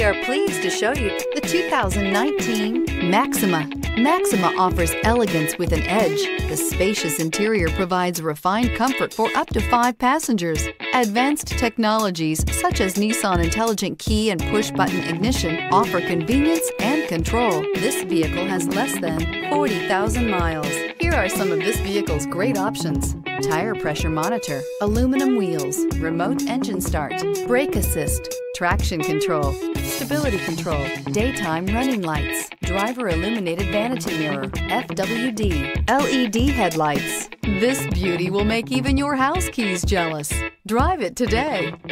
We are pleased to show you the 2019 Maxima. Maxima offers elegance with an edge. The spacious interior provides refined comfort for up to 5 passengers. Advanced technologies such as Nissan Intelligent Key and push-button ignition offer convenience and control. This vehicle has less than 40,000 miles. Here are some of this vehicle's great options: tire pressure monitor, aluminum wheels, remote engine start, brake assist, traction control, stability control, daytime running lights, driver illuminated vanity mirror, FWD, LED headlights. This beauty will make even your house keys jealous. Drive it today.